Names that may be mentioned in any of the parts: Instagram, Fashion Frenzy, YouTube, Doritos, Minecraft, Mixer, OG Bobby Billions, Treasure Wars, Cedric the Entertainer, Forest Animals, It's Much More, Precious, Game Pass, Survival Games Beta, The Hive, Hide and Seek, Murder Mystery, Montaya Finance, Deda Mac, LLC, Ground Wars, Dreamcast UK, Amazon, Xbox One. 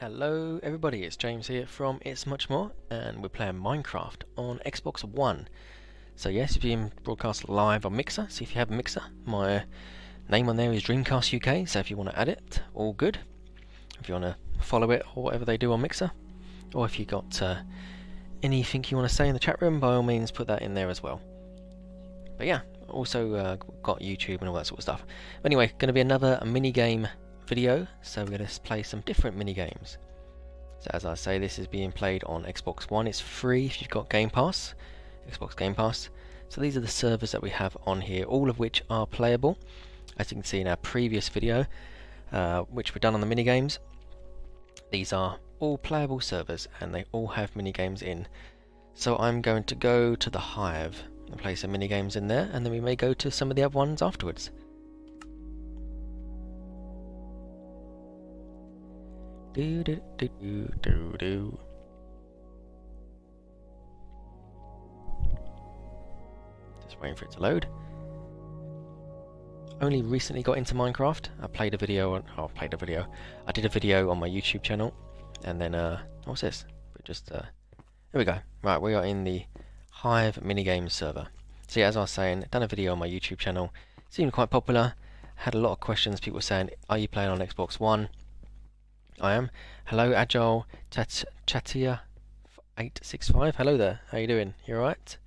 Hello everybody, it's James here from It's Much More, and we're playing Minecraft on Xbox One. So yes, it's being broadcast live on Mixer, so if you have a Mixer, my name on there is Dreamcast UK, so if you want to add it, all good. If you want to follow it or whatever they do on Mixer, or if you got anything you want to say in the chat room, by all means put that in there as well. But yeah, also got YouTube and all that sort of stuff. But anyway, going to be another mini-game video, so we're going to play some different mini games. So as I say, this is being played on Xbox One. It's free if you've got Game Pass, Xbox Game Pass. So these are the servers that we have on here, all of which are playable, as you can see in our previous video, which were done on the mini games. These are all playable servers, and they all have mini games in. So I'm going to go to the Hive and play some mini games in there, and then we may go to some of the other ones afterwards. Just waiting for it to load. Only recently got into Minecraft. I did a video on my YouTube channel, and then what's this? Here we go. Right, we are in the Hive minigame server. So yeah, as I was saying, done a video on my YouTube channel. Seemed quite popular. Had a lot of questions. People saying, "Are you playing on Xbox One?" I am. Hello, Agile Chatia865. Hello there. How you doing? You alright?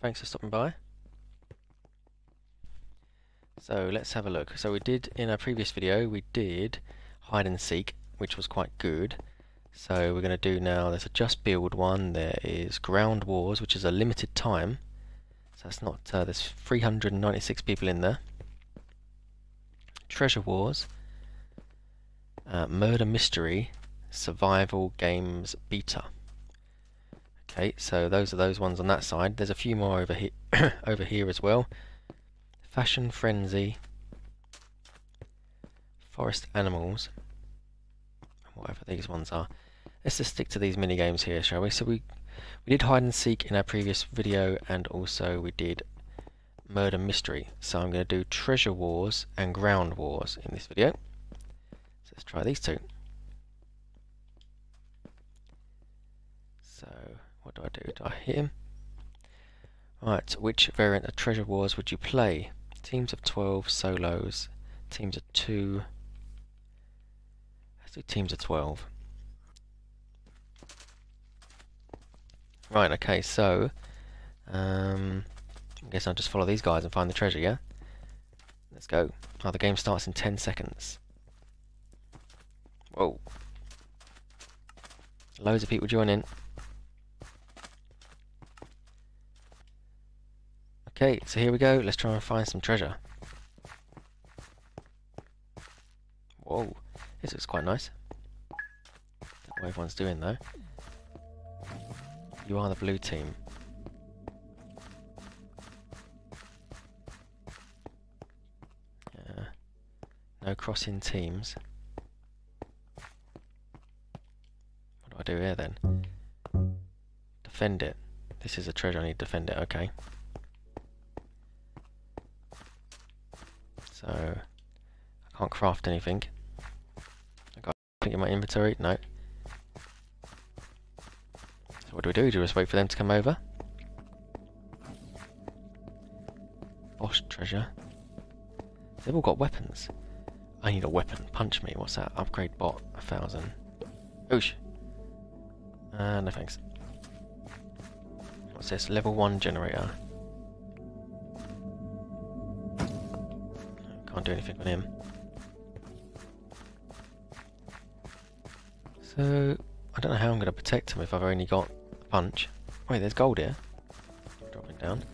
Thanks for stopping by. So let's have a look. So we did in our previous video, we did Hide and Seek, which was quite good. So we're going to do now. There's a Just Build one. There is Ground Wars, which is a limited time. So that's not. There's 396 people in there. Treasure Wars. Murder Mystery, Survival Games Beta. Okay, so those are those ones on that side. There's a few more over here, over here as well. Fashion Frenzy, Forest Animals, whatever these ones are. Let's just stick to these mini games here, shall we? So we did Hide and Seek in our previous video, and also we did Murder Mystery. So I'm going to do Treasure Wars and Ground Wars in this video. Let's try these two. So, what do I do? Do I hit him? Alright, which variant of Treasure Wars would you play? Teams of 12, solos, teams of 2. Let's do teams of 12. Right, okay, so I guess I'll just follow these guys and find the treasure, yeah? Let's go. Oh, the game starts in 10 seconds. Whoa. Loads of people joining. Okay, so here we go. Let's try and find some treasure. Whoa. This looks quite nice. Don't know what everyone's doing though. You are the blue team. Yeah. No crossing teams. Do here then. Defend it. This is a treasure, I need to defend it, okay. So I can't craft anything. I got anything in my inventory? No. So what do? Do we just wait for them to come over? Boss treasure. They've all got weapons. I need a weapon. Punch me. What's that? Upgrade bot 1000. Oosh. No thanks. What's this? Level 1 generator. Can't do anything with him. So, I don't know how I'm going to protect him if I've only got a punch. Wait, there's gold here. Drop it down.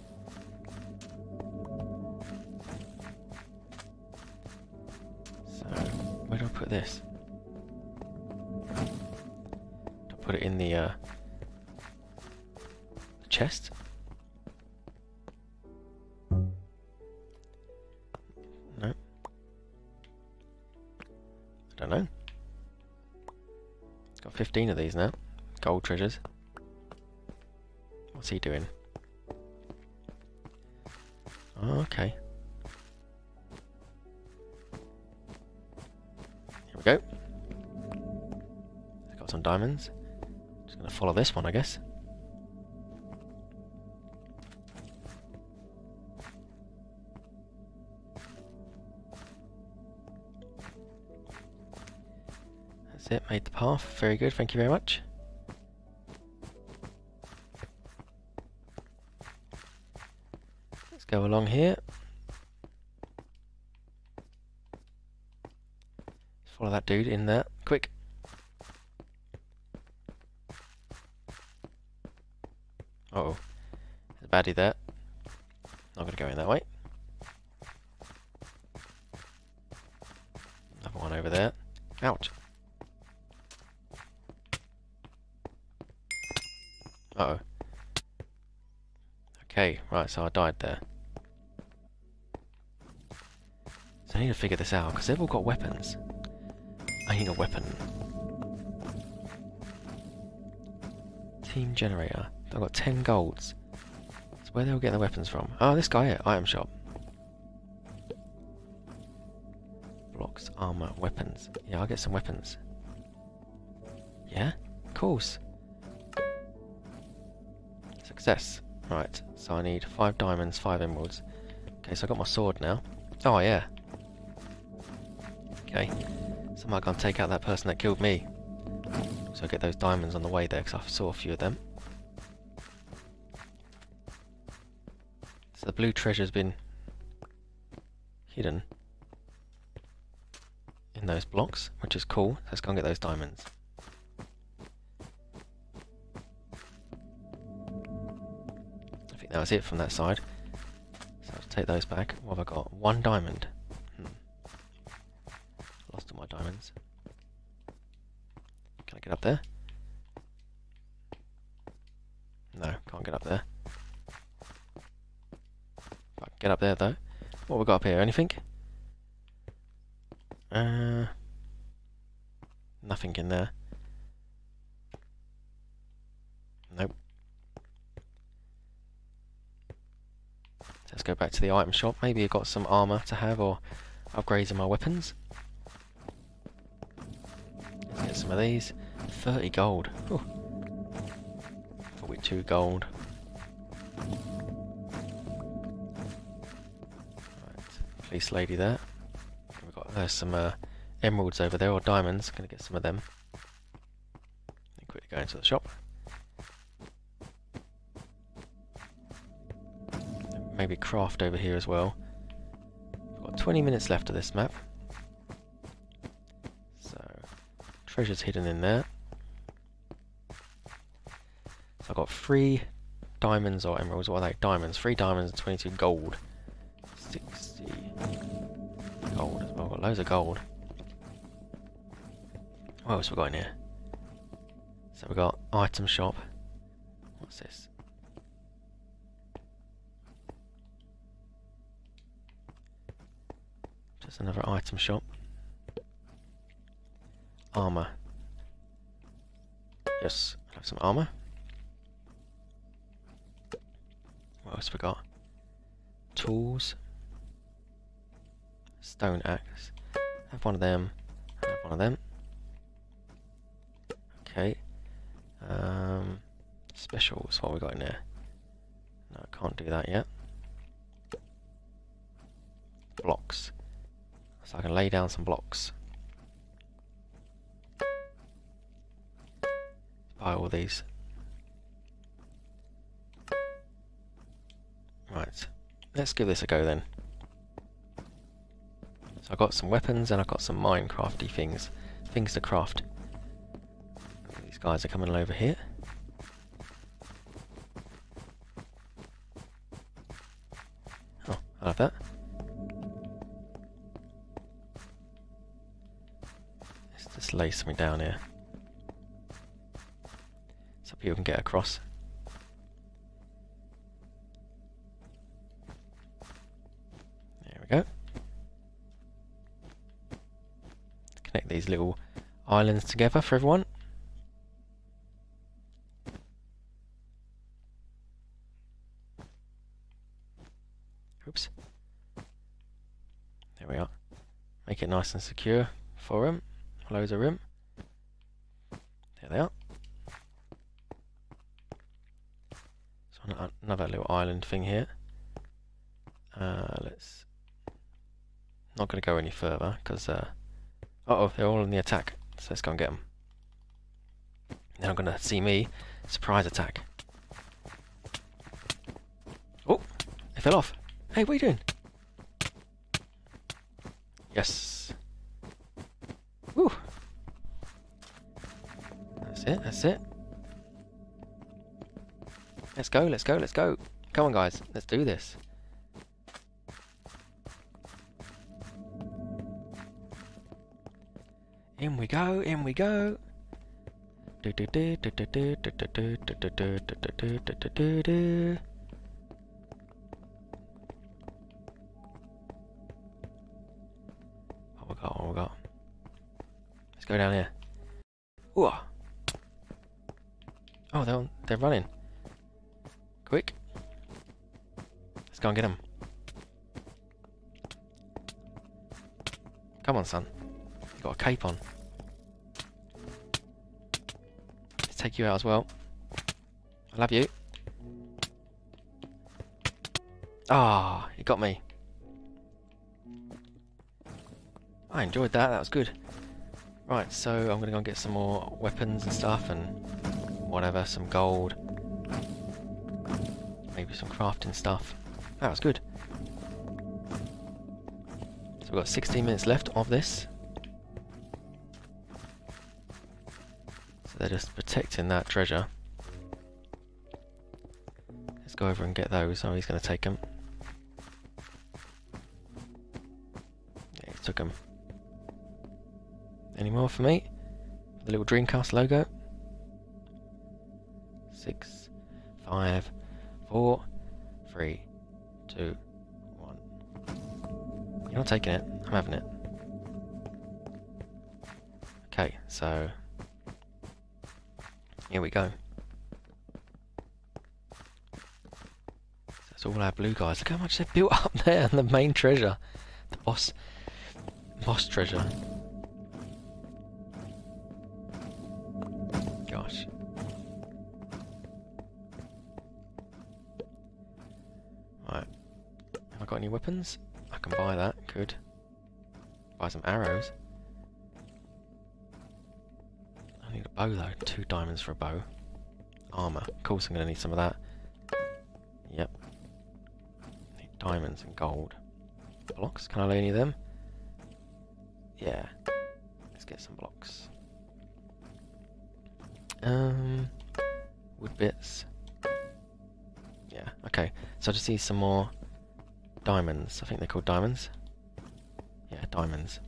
So, where do I put this? Put it in the chest. No. I don't know. Got 15 of these now. Gold treasures. What's he doing? Oh, okay. Here we go. got some diamonds. Just gonna follow this one, I guess. That's it, made the path. Very good, thank you very much. Let's go along here. Follow that dude in there, quick. Uh-oh, there's a baddie there. Not gonna go in that way. Another one over there. Ouch. Uh-oh. Okay, right, so I died there. So I need to figure this out, because they've all got weapons. I need a weapon. Team generator. I've got 10 golds. That's where they'll get the weapons from. Oh, this guy here. Item shop. Blocks, armor, weapons. Yeah, I'll get some weapons. Yeah? Of course. Success. Right. So I need 5 diamonds, 5 emeralds. Okay, so I've got my sword now. Oh, yeah. Okay. So I might go and take out that person that killed me. So I get those diamonds on the way there, because I saw a few of them. So the blue treasure's been hidden in those blocks, which is cool. Let's go and get those diamonds. I think that was it from that side. So I'll take those back. What have I got? 1 diamond. Lost all my diamonds. Can I get up there? No, can't get up there. If I can get up there though. What have we got up here? Anything? Nothing in there. Nope. Let's go back to the item shop. Maybe I've got some armor to have or upgrades in my weapons. Get some of these. 30 gold. Ooh. 42 gold. Right, police lady there. We've got some emeralds over there, or diamonds. Gonna get some of them. Then quickly go into the shop. Maybe craft over here as well. We've got 20 minutes left of this map. Treasure's hidden in there. So I've got 3 diamonds or emeralds. What are they? Diamonds. 3 diamonds and 22 gold. 60 gold as well. I've got loads of gold. What else have we got in here? So we've got item shop. What's this? Just another item shop. Armor. Yes, I have some armor. What else we got? Tools. Stone axe. Have one of them. Have one of them. Okay. Specials. What have we got in there? No, I can't do that yet. Blocks. So I can lay down some blocks. Buy all these. Right, let's give this a go then. So I got some weapons and I got some Minecrafty things, things to craft. These guys are coming over here. Oh, I love that. Let's just lay something down here. People can get across. There we go. Connect these little islands together for everyone. Oops. There we are. Make it nice and secure for them. Loads of room. There they are. So another little island thing here. Let's... Not going to go any further, because... uh-oh, they're all on the attack. So let's go and get them. They're not going to see me. Surprise attack. Oh! They fell off. Hey, what are you doing? Yes. Woo! That's it, that's it. Let's go, let's go, let's go. Come on, guys. Let's do this. In we go, in we go. What we got? Let's go down here. Ooh. Oh, they're running. Quick. Let's go and get them. Come on, son. You've got a cape on. Let's take you out as well. I love you. Ah, oh, it got me. I enjoyed that, that was good. Right, so I'm going to go and get some more weapons and stuff and whatever, some gold. Maybe some crafting stuff. That was good. So we've got 16 minutes left of this. So they're just protecting that treasure. Let's go over and get those. Oh, he's going to take them. Yeah, he took them. Any more for me? The little Dreamcast logo. 6, 5, 4, 3, 2, 1. You're not taking it. I'm having it. Okay, so here we go. That's all our blue guys. Look how much they've built up there. And the main treasure, the boss treasure. Gosh. Right. Have I got any weapons? I can buy that. Good. Buy some arrows. I need a bow though. 2 diamonds for a bow. Armour. Of course I'm going to need some of that. Yep. Need diamonds and gold. Blocks. Can I lay any of them? Yeah. Let's get some blocks. Wood bits. Yeah, okay. So I just need some more diamonds. I think they're called diamonds. Yeah, diamonds.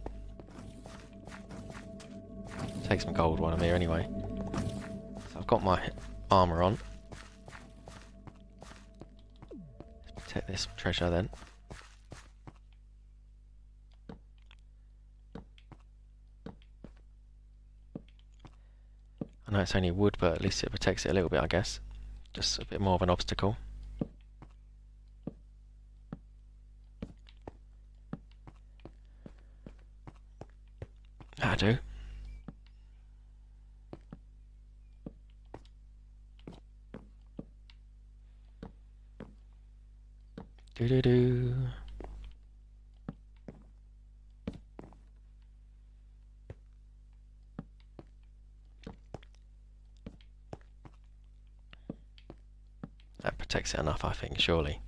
Take some gold while I'm here anyway. So I've got my armour on. Let's protect this treasure then. I know it's only wood, but at least it protects it a little bit, I guess. Just a bit more of an obstacle. That'll do. Do-do-do. That protects it enough, I think, surely.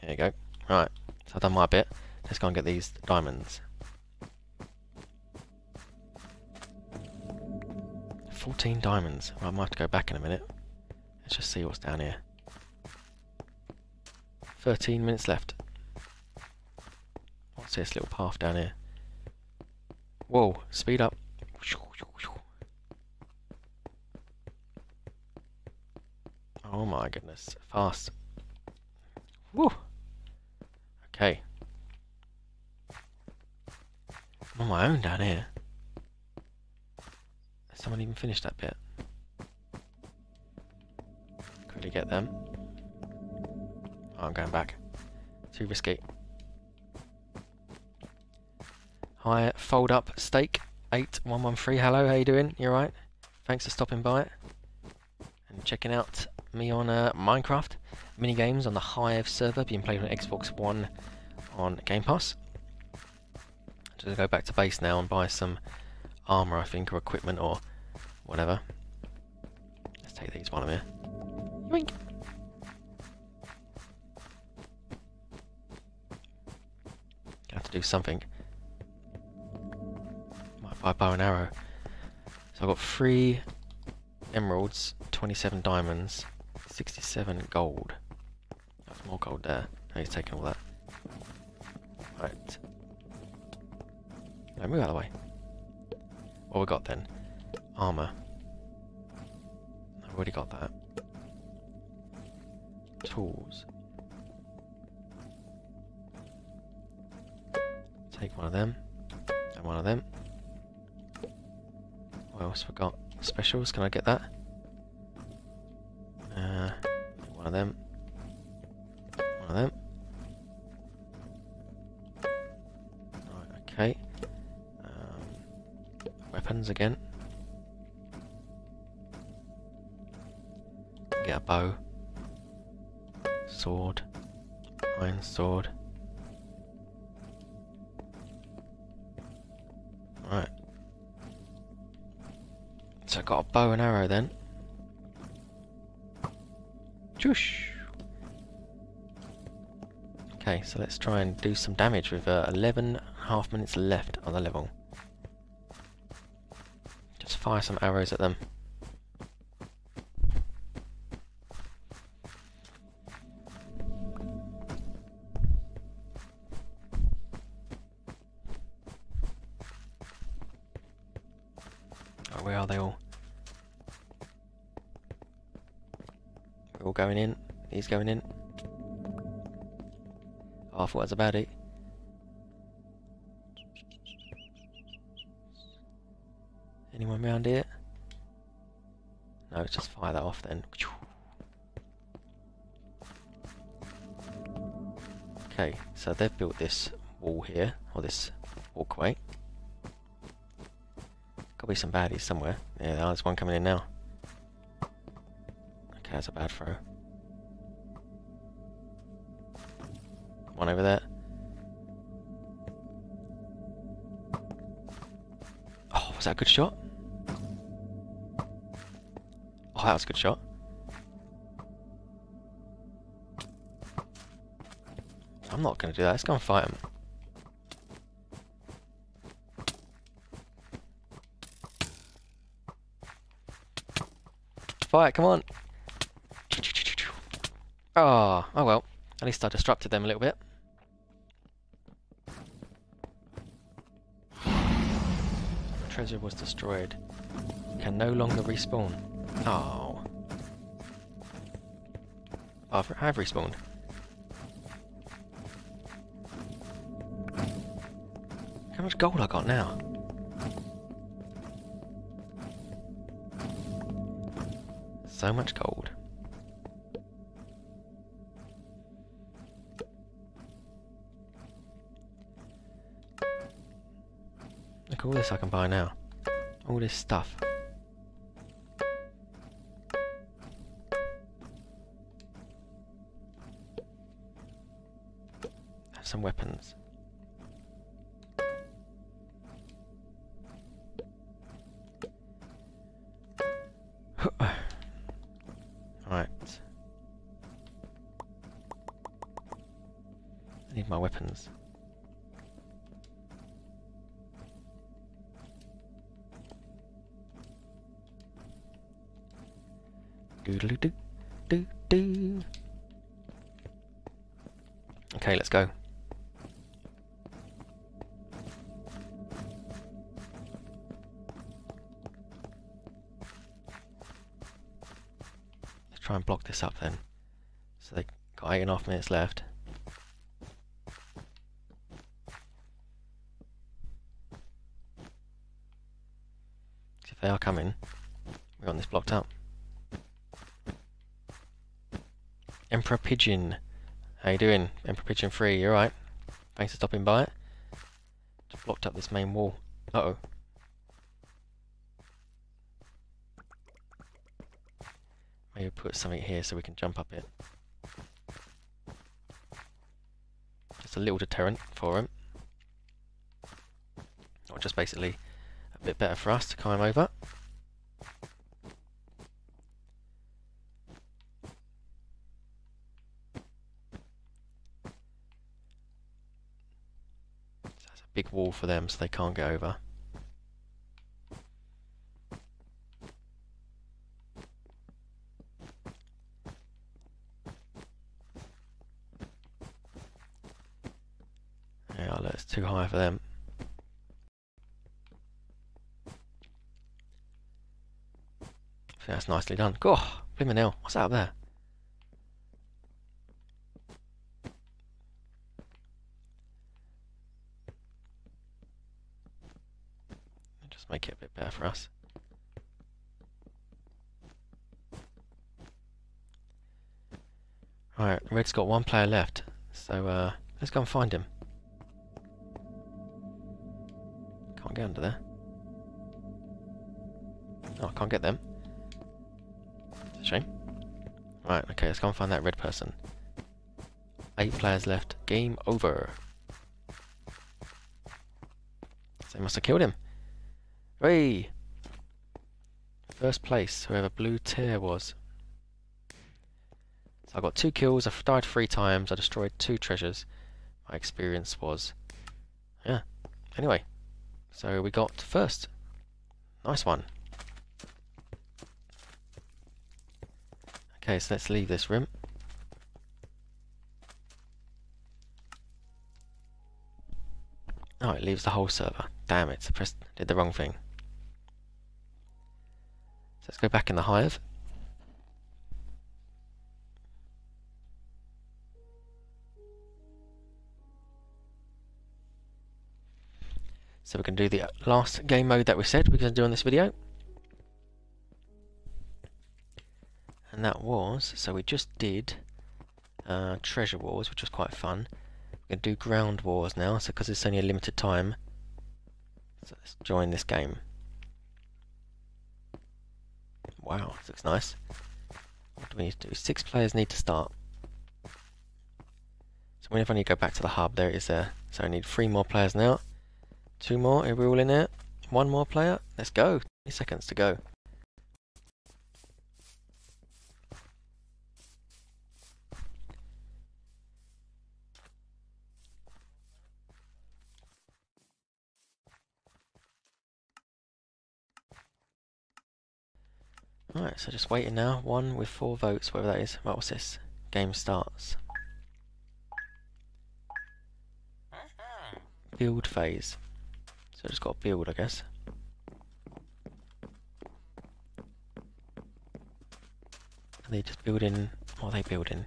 There you go. Right, so I've done my bit. Let's go and get these diamonds. 14 diamonds. Well, I might have to go back in a minute. Let's just see what's down here. 13 minutes left. What's this little path down here? Whoa, speed up. Oh my goodness, fast. Woo! Okay. I'm on my own down here. Has someone even finished that bit? Quickly get them. I'm going back. Too risky. Hi, fold up steak 8113. Hello, how you doing? You alright? Thanks for stopping by and checking out me on Minecraft minigames on the Hive server being played on Xbox One on Game Pass. I'm just go back to base now and buy some armor, I think, or equipment or whatever. Let's take these while I'm here. Yoink. Have to do something. Might buy bow and arrow. So I've got 3 emeralds, 27 diamonds, 67 gold. That's more gold there. Now he's taking all that. Right. Now move out of the way. What we got then? Armor. I've already got that. Tools. Take one of them, and one of them. What else have we got? Specials, can I get that? One of them. One of them. Right, okay. Weapons again. Get a bow. Sword. Iron sword. Right. So I got a bow and arrow then. Choosh! Okay, so let's try and do some damage with 11.5 minutes left on the level. Just fire some arrows at them. Where are they all? We're all going in. He's going in. Oh, I thought that's about it. Anyone round here? No, let's just fire that off then. Okay, so they've built this wall here, or this walkway. Be some baddies somewhere. Yeah, there's one coming in now. Okay, that's a bad throw. One over there. Oh, was that a good shot? Oh, that was a good shot. I'm not going to do that. Let's go and fight him. Fight, come on! Oh, oh well. At least I disrupted them a little bit. Treasure was destroyed. Can no longer respawn. Oh. I've respawned. Look how much gold I got now. So much gold. Look at all this I can buy now. All this stuff. Have some weapons. My weapons. Doodle doo doo doo. Okay, let's go. Let's try and block this up then. So they got 8.5 minutes left. They are coming. We're on this blocked up. Emperor Pigeon. How you doing? Emperor Pigeon 3, you alright? Thanks for stopping by. Just blocked up this main wall. Uh-oh. Maybe put something here so we can jump up it. Just a little deterrent for him. Or just basically a bit better for us to climb over. Big wall for them so they can't get over. Yeah, that's too high for them. I think that's nicely done. Oh, blimmin' hell, what's that up there? Make it a bit better for us. Alright, Red's got one player left, so let's go and find him. Can't get under there. Oh, I can't get them. That's a shame. Right, okay, let's go and find that red person. 8 players left. Game over. So they must have killed him. Hey! First place, whoever blue tier was. So I got 2 kills, I've died 3 times, I destroyed 2 treasures. My experience was... yeah. Anyway, so we got first. Nice one. Okay, so let's leave this room. Oh, it leaves the whole server. Damn it, I did the wrong thing. Let's go back in the hive. So we can do the last game mode that we said we're going to do on this video. And that was, so we just did Treasure Wars, which was quite fun. We're going to do Ground Wars now, so because it's only a limited time. So let's join this game. Wow, this looks nice. What do we need to do? 6 players need to start. So whenever I need to go back to the hub, there it is there. So I need 3 more players now. 2 more, are we all in there? 1 more player? Let's go! 20 seconds to go. Alright, so just waiting now. 1 with 4 votes, whatever that is. Right, what's this? Game starts. Build phase. So I just got to build, I guess. Are they just building? What are they building?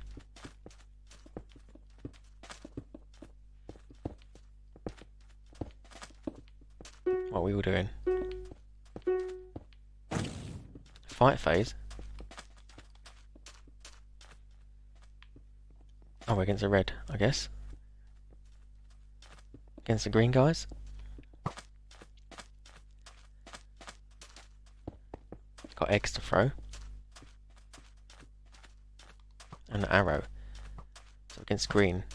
What are we all doing? Fight phase. Oh, we're against the red, I guess. Against the green guys. Got eggs to throw. And an arrow. So against green.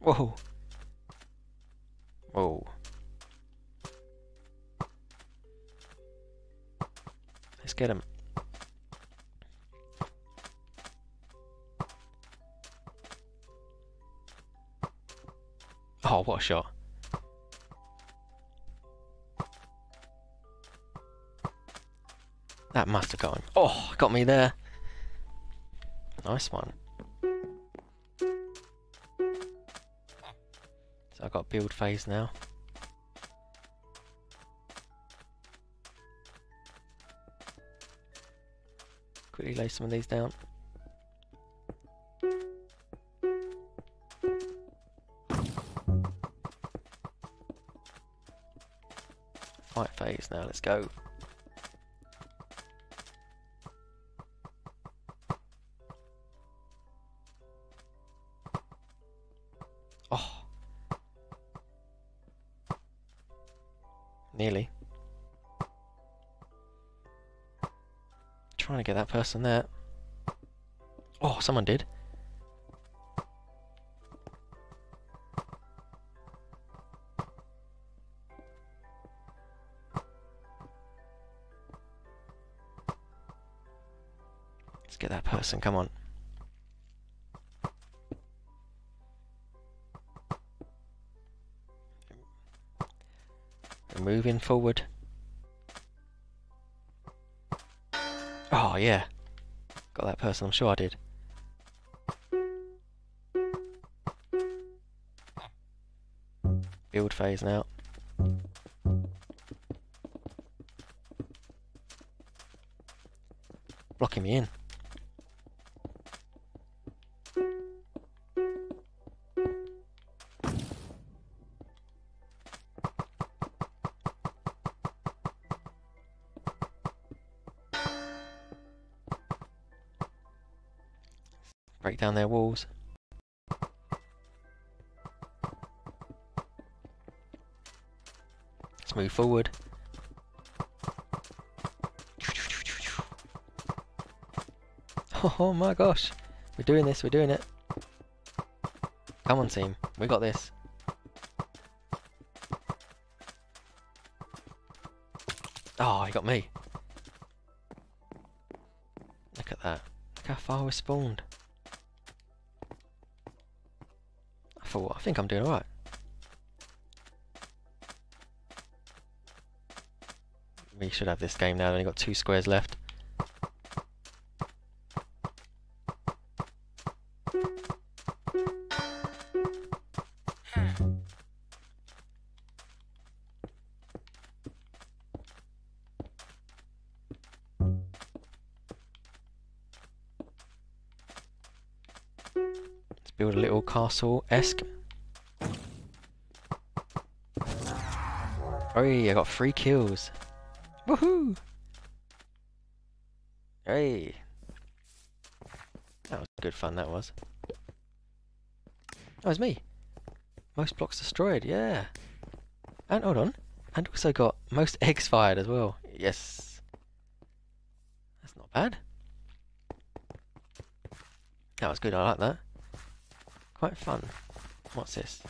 Whoa. Whoa. Let's get him. Oh, what a shot. That must have got him. Oh, got me there. Nice one. I've got build phase now. Quickly lay some of these down. Fight phase now, let's go. Nearly. Trying to get that person there. Oh, someone did. Let's get that person, come on. We're moving forward. Oh yeah, got that person, I'm sure I did. Build phase now. Blocking me in. Break down their walls. Let's move forward. Oh my gosh, we're doing this, we're doing it. Come on team, we got this. Oh, he got me. Look at that, look how far we spawned. I think I'm doing alright. We should have this game now. I've only got 2 squares left. Build a little castle-esque. Hey, I got 3 kills. Woohoo! Hey! That was good fun, that was. That was me. Most blocks destroyed, yeah. And hold on. And also got most eggs fired as well. Yes. That's not bad. That was good, I like that. Quite fun. What's this?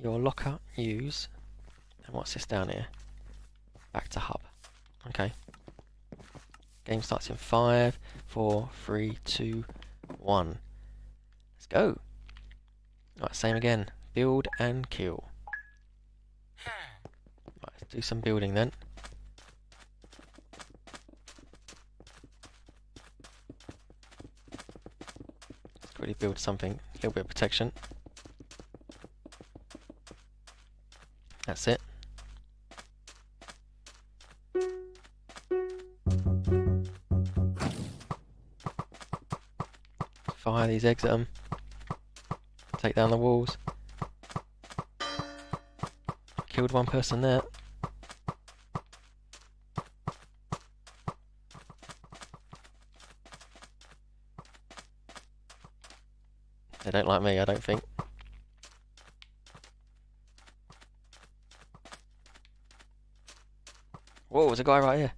Your locker, use. And what's this down here? Back to hub. Okay. Game starts in 5, 4, 3, 2, 1. Let's go. Right, same again. Build and kill. Right, let's do some building then. Build something, a little bit of protection. That's it. Fire these eggs at them. Take down the walls. Killed one person there. They don't like me, I don't think. Whoa, there's a guy right here.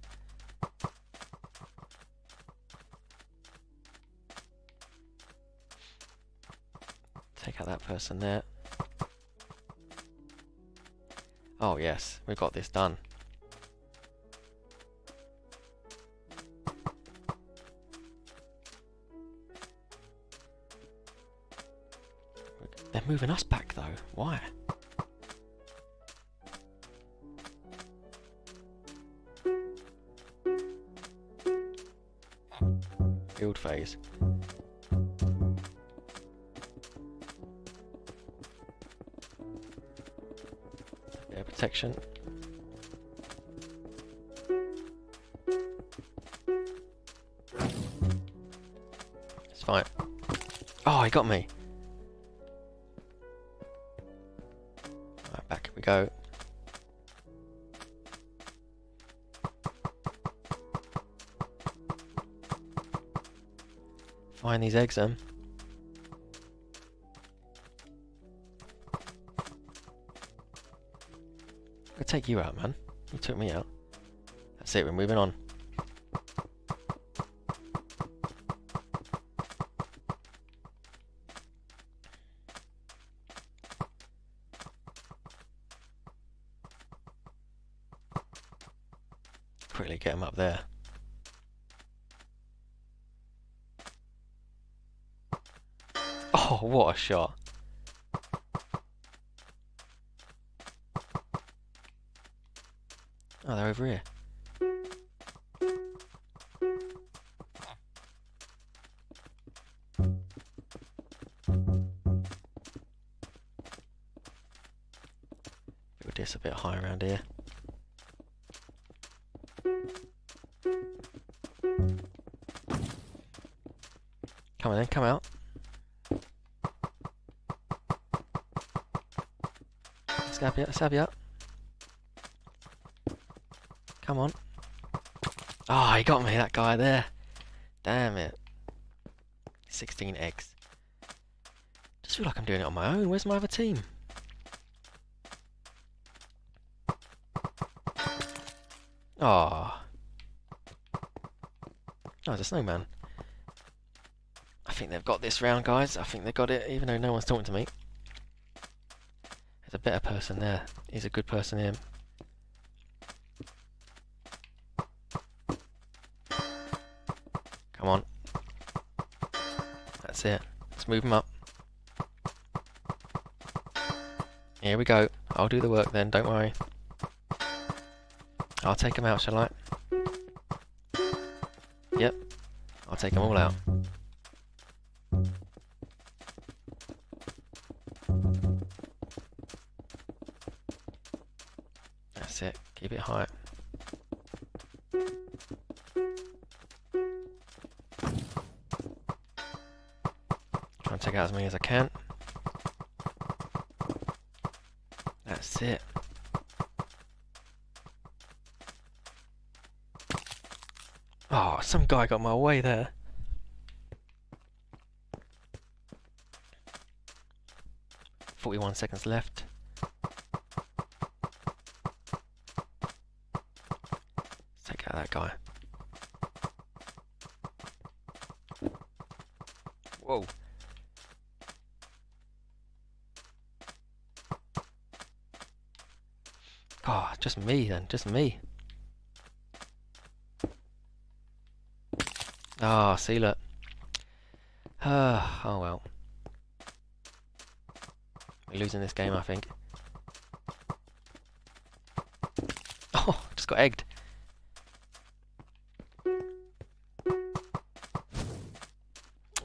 Take out that person there. Oh yes, we've got this done. They're moving us back though, why? Build phase. Air protection. It's fine. Oh, he got me. Go. Find these eggs then. could take you out, man. You took me out. That's it, we're moving on. Quickly get him up there. Oh, what a shot. Oh, they're over here. Build this a bit high around here. Come on then, come out. Stab you up, stab you up. Come on. Ah, oh, he got me, that guy there. Damn it. 16 eggs. Just feel like I'm doing it on my own. Where's my other team? Ah. Oh. Oh, it's a snowman. I think they've got this round, guys. I think they've got it, even though no one's talking to me. There's a better person there. He's a good person, him. Come on. That's it. Let's move him up. Here we go. I'll do the work then, don't worry. I'll take him out, shall I? Yep. I'll take them all out. That's it. Keep it high. Try and take out as many as I can. That's it. Oh, some guy got my way there. One seconds left. Let's take out that guy. Whoa. God, just me then, just me. Ah, oh, see, look. Oh well. We're losing this game, I think. Oh, just got egged.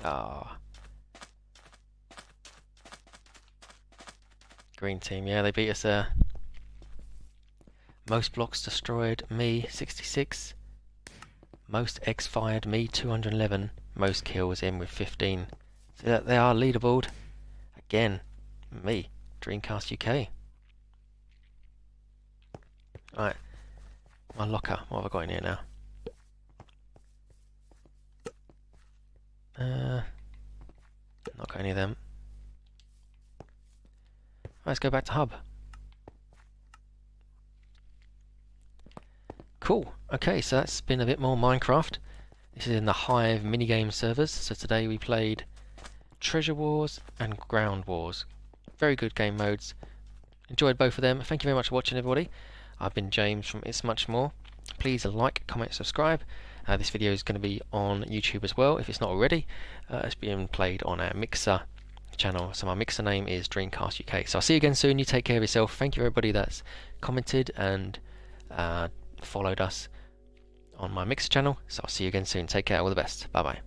Ah. Oh. Green team, yeah, they beat us there. Most blocks destroyed, me, 66. Most eggs fired, me, 211. Most kills, him with 15. See that they are leaderboard again. Me, Dreamcast UK. Alright, my locker. What have I got in here now? Not got any of them. Right, let's go back to hub. Cool. Okay, so that's been a bit more Minecraft. This is in the Hive minigame servers. So today we played Treasure Wars and Ground Wars. Very good game modes. Enjoyed both of them. Thank you very much for watching, everybody. I've been James from It's Much More. Please like, comment, subscribe. This video is going to be on YouTube as well, if it's not already. It's being played on our Mixer channel. So my Mixer name is Dreamcast UK. So I'll see you again soon. You take care of yourself. Thank you, everybody that's commented and followed us on my Mixer channel. So I'll see you again soon. Take care. All the best. Bye-bye.